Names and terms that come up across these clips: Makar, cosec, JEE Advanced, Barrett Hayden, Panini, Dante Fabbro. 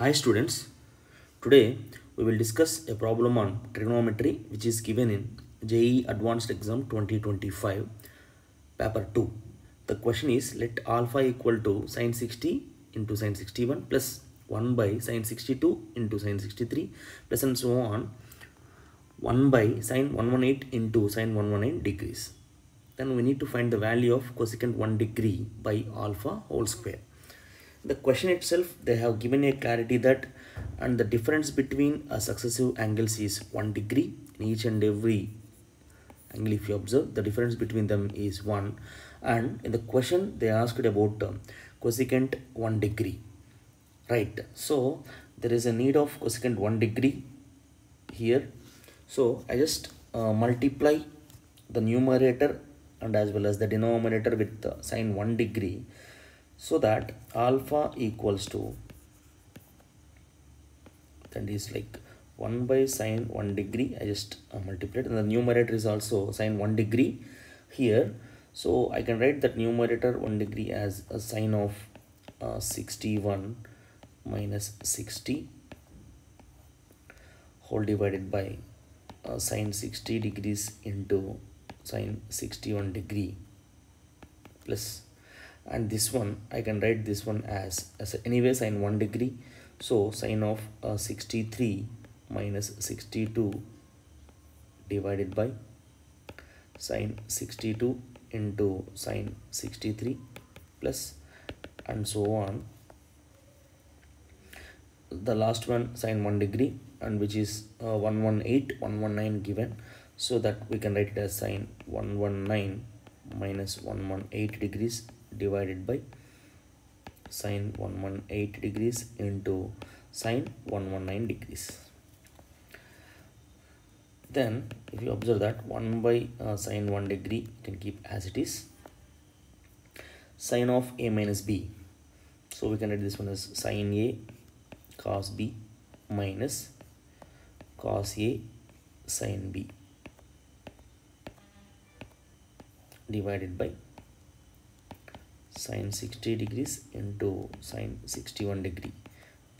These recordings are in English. Hi students, today we will discuss a problem on trigonometry which is given in JEE Advanced Exam 2025 Paper 2. The question is, let alpha equal to sin 60 into sin 61 plus 1 by sin 62 into sin 63 plus and so on 1 by sin 118 into sin 119 degrees. Then we need to find the value of cosecant 1 degree by alpha whole square. The question itself, they have given a clarity that and the difference between successive angles is 1 degree in each and every angle. If you observe, the difference between them is 1, and in the question they asked about cosecant 1 degree, right? So there is a need of cosecant 1 degree here. So I just multiply the numerator and as well as the denominator with sine 1 degree, so that alpha equals to, that is like 1 by sine 1 degree. I just multiplied, and the numerator is also sine 1 degree here. So I can write that numerator 1 degree as a sine of 61 minus 60 whole divided by sine 60 degrees into sine 61 degree plus. And this one, I can write this one as anyway sine 1 degree. So sine of 63 minus 62 divided by sine 62 into sine 63 plus and so on. The last one sine 1 degree, and which is 118, 119 given. So that we can write it as sine 119 minus 118 degrees divided by sine 118 degrees into sine 119 degrees. Then if you observe that 1 by sine 1 degree you can keep as it is, sine of a minus b. So we can write this one as sine a cos b minus cos a sine b divided by sine 60 degrees into sine 61 degree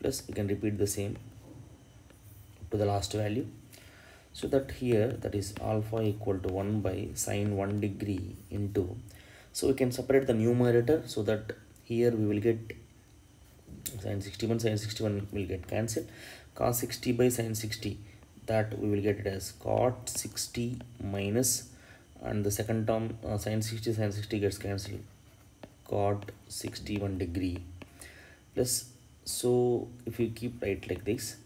plus. You can repeat the same to the last value, so that here that is alpha equal to 1 by sine 1 degree into. So we can separate the numerator, so that here we will get sine 61 will get cancelled. Cos 60 by sine 60, that we will get it as cot 60 minus, and the second term sine 60 gets cancelled, cot 61 degree plus. So if you keep right like this,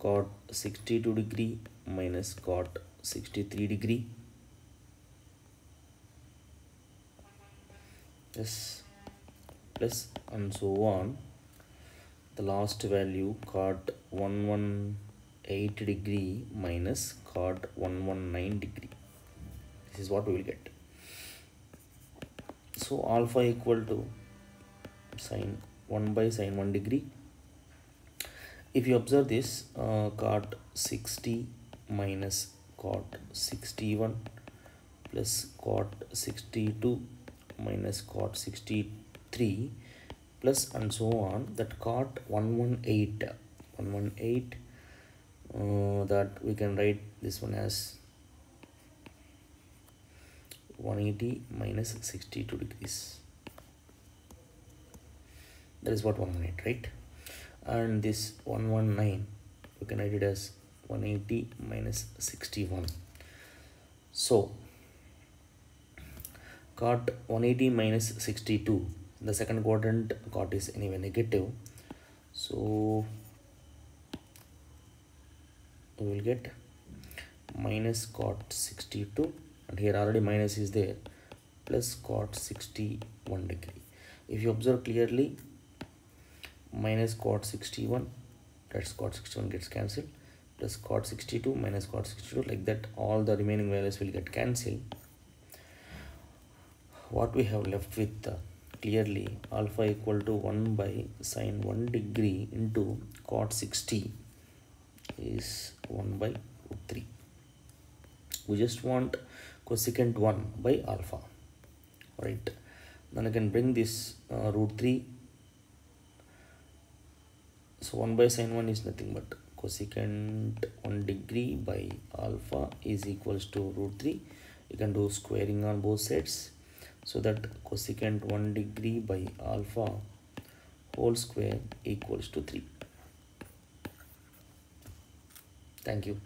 cot 62 degree minus cot 63 degree. Yes, plus and so on. The last value cot 118 degree minus cot 119 degree. This is what we will get. So alpha equal to sine 1 by sine 1 degree. If you observe this, cot 60 minus cot 61 plus cot 62 minus cot 63 plus and so on. That cot 118, that we can write this one as 180 minus 62 degrees. That is what 118, right? And this 119, you can write it as 180 minus 61. So cot 180 minus 62, the second quadrant cot is anyway negative, so we will get minus cot 62. Here already minus is there, plus cot 61 degree. If you observe clearly, minus cot 61, that's cot 61 gets cancelled, plus cot 62 minus cot 62, like that all the remaining values will get cancelled. What we have left with clearly alpha equal to 1 by sine 1 degree into cot 60 is 1 by root 3. We just want cosecant 1 by alpha, right? Then I can bring this root 3, So 1 by sine 1 is nothing but cosecant 1 degree by alpha is equals to root 3. You can do squaring on both sides, so that cosecant 1 degree by alpha whole square equals to 3. Thank you.